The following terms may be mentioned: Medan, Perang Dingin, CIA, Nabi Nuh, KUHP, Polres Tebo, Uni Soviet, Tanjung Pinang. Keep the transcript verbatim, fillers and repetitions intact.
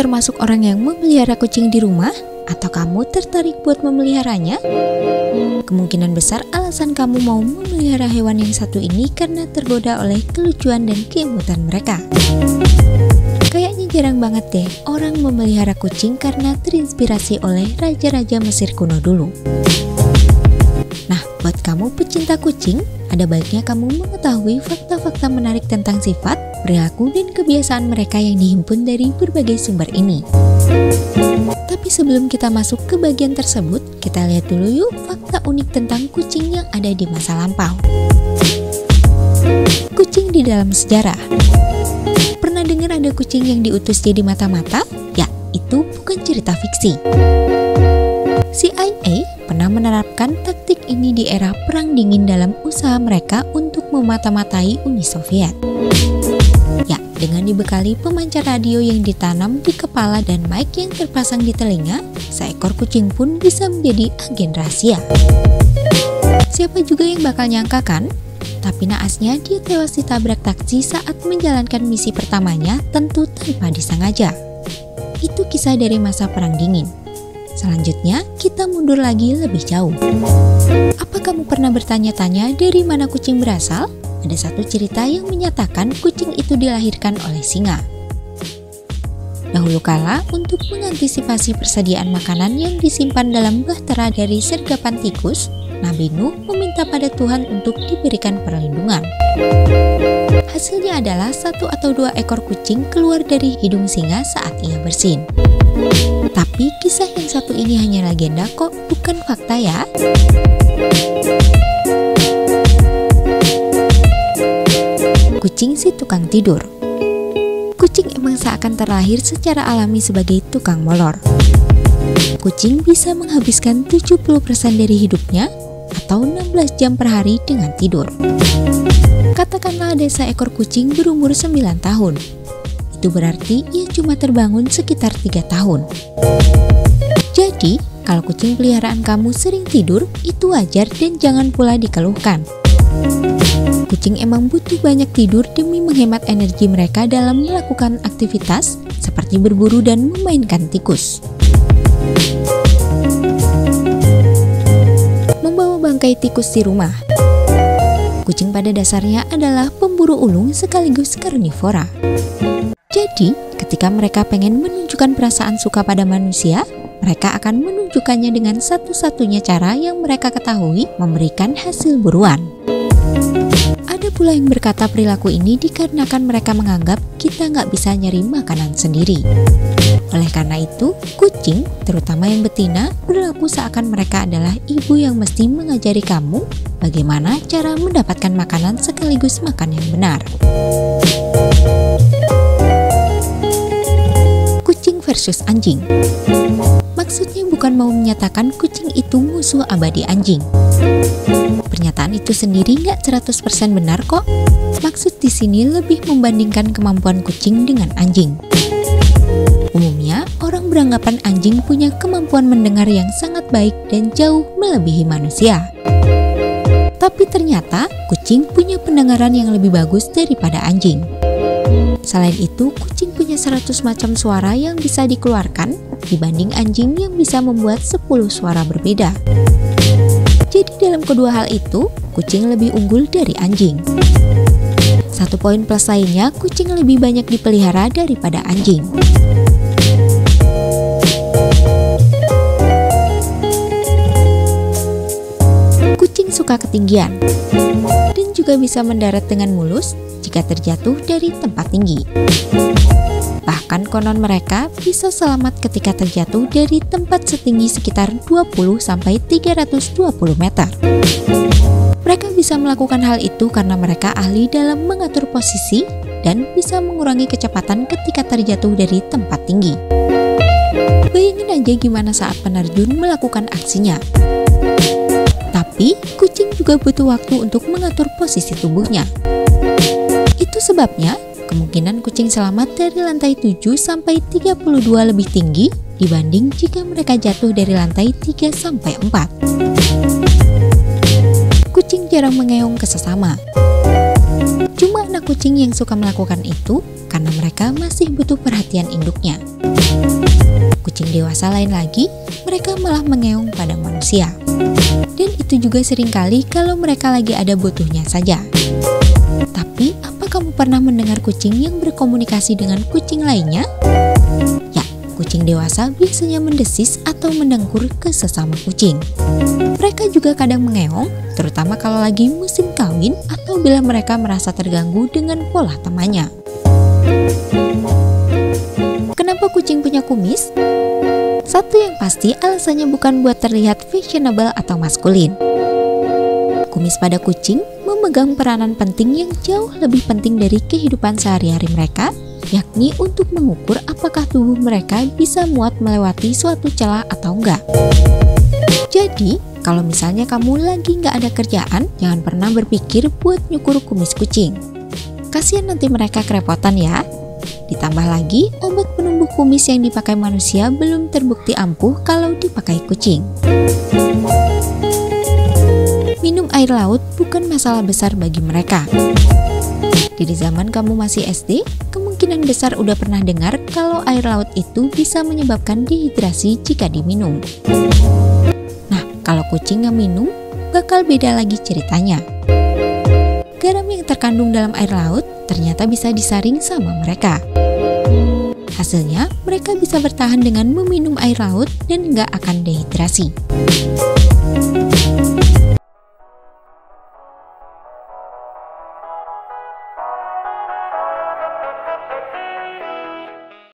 termasuk orang yang memelihara kucing di rumah? Atau kamu tertarik buat memeliharanya? Kemungkinan besar alasan kamu mau memelihara hewan yang satu ini karena tergoda oleh kelucuan dan keimbutan mereka. Kayaknya jarang banget deh orang memelihara kucing karena terinspirasi oleh raja-raja Mesir kuno dulu. Nah, buat kamu pecinta kucing, ada baiknya kamu mengetahui fakta-fakta menarik tentang sifat, perilaku, dan kebiasaan mereka yang dihimpun dari berbagai sumber ini. Tapi sebelum kita masuk ke bagian tersebut, kita lihat dulu yuk fakta unik tentang kucing yang ada di masa lampau. Kucing di dalam sejarah. Pernah dengar ada kucing yang diutus jadi mata-mata? Ya, itu bukan cerita fiksi. C I A pernah menerapkan taktik ini di era Perang Dingin dalam usaha mereka untuk memata-matai Uni Soviet. Ya, dengan dibekali pemancar radio yang ditanam di kepala dan mic yang terpasang di telinga, seekor kucing pun bisa menjadi agen rahasia. Siapa juga yang bakal nyangka kan? Tapi naasnya dia tewas ditabrak taksi saat menjalankan misi pertamanya, tentu tanpa disengaja. Itu kisah dari masa Perang Dingin. Selanjutnya, kita mundur lagi lebih jauh. Apa kamu pernah bertanya-tanya dari mana kucing berasal? Ada satu cerita yang menyatakan kucing itu dilahirkan oleh singa. Dahulu kala, untuk mengantisipasi persediaan makanan yang disimpan dalam bahtera dari sergapan tikus, Nabi Nuh meminta pada Tuhan untuk diberikan perlindungan. Hasilnya adalah satu atau dua ekor kucing keluar dari hidung singa saat ia bersin. Tapi kisah yang satu ini hanya legenda kok, bukan fakta ya. Kucing si tukang tidur. Kucing emang seakan terlahir secara alami sebagai tukang molor. Kucing bisa menghabiskan tujuh puluh persen dari hidupnya atau enam belas jam per hari dengan tidur. Katakanlah ada seekor kucing berumur sembilan tahun. Itu berarti ia cuma terbangun sekitar tiga tahun. Jadi, kalau kucing peliharaan kamu sering tidur, itu wajar dan jangan pula dikeluhkan. Kucing emang butuh banyak tidur demi menghemat energi mereka dalam melakukan aktivitas seperti berburu dan memainkan tikus. Membawa bangkai tikus di rumah. Kucing pada dasarnya adalah pemburu ulung sekaligus karnivora. Jadi, ketika mereka pengen menunjukkan perasaan suka pada manusia, mereka akan menunjukkannya dengan satu-satunya cara yang mereka ketahui, memberikan hasil buruan. Ada pula yang berkata perilaku ini dikarenakan mereka menganggap kita nggak bisa nyari makanan sendiri. Oleh karena itu, kucing, terutama yang betina, berlaku seakan mereka adalah ibu yang mesti mengajari kamu bagaimana cara mendapatkan makanan sekaligus makan yang benar. Kucing versus anjing. Maksudnya bukan mau menyatakan kucing itu musuh abadi anjing. Pernyataan itu sendiri nggak seratus persen benar kok. Maksud di sini lebih membandingkan kemampuan kucing dengan anjing. Umumnya, orang beranggapan anjing punya kemampuan mendengar yang sangat baik dan jauh melebihi manusia. Tapi ternyata, kucing punya pendengaran yang lebih bagus daripada anjing. Selain itu, kucing punya seratus macam suara yang bisa dikeluarkan dibanding anjing yang bisa membuat sepuluh suara berbeda. Jadi dalam kedua hal itu, kucing lebih unggul dari anjing. Satu poin plus lainnya, kucing lebih banyak dipelihara daripada anjing. Kucing suka ketinggian dan juga bisa mendarat dengan mulus jika terjatuh dari tempat tinggi. Bahkan konon mereka bisa selamat ketika terjatuh dari tempat setinggi sekitar dua puluh sampai tiga ratus dua puluh meter. Mereka bisa melakukan hal itu karena mereka ahli dalam mengatur posisi dan bisa mengurangi kecepatan ketika terjatuh dari tempat tinggi. Bayangin aja gimana saat penerjun melakukan aksinya. Tapi, kucing juga butuh waktu untuk mengatur posisi tubuhnya. Itu sebabnya, kemungkinan kucing selamat dari lantai tujuh sampai tiga puluh dua lebih tinggi dibanding jika mereka jatuh dari lantai tiga sampai empat. Kucing jarang mengeong ke sesama. Cuma anak kucing yang suka melakukan itu karena mereka masih butuh perhatian induknya. Kucing dewasa lain lagi, mereka malah mengeong pada manusia. Dan itu juga seringkali kalau mereka lagi ada butuhnya saja. Tapi, apa kamu pernah mendengar kucing yang berkomunikasi dengan kucing lainnya? Ya, kucing dewasa biasanya mendesis atau mendengkur ke sesama kucing. Mereka juga kadang mengeong, terutama kalau lagi musim kawin atau bila mereka merasa terganggu dengan pola temannya. Kenapa kucing punya kumis? Satu yang pasti, alasannya bukan buat terlihat fashionable atau maskulin. Kumis pada kucing memegang peranan penting yang jauh lebih penting dari kehidupan sehari-hari mereka, yakni untuk mengukur apakah tubuh mereka bisa muat melewati suatu celah atau enggak. Jadi, kalau misalnya kamu lagi nggak ada kerjaan, jangan pernah berpikir buat nyukur kumis kucing. Kasihan nanti mereka kerepotan ya. Ditambah lagi, obat penumbuh kumis yang dipakai manusia belum terbukti ampuh kalau dipakai kucing. Minum air laut bukan masalah besar bagi mereka. Dari zaman kamu masih S D, kemungkinan besar udah pernah dengar kalau air laut itu bisa menyebabkan dehidrasi jika diminum. Kalau kucing nggak minum, bakal beda lagi ceritanya. Garam yang terkandung dalam air laut ternyata bisa disaring sama mereka. Hasilnya, mereka bisa bertahan dengan meminum air laut dan nggak akan dehidrasi.